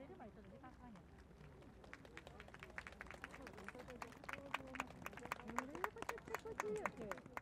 れるまでちょっと時間かかるんやから。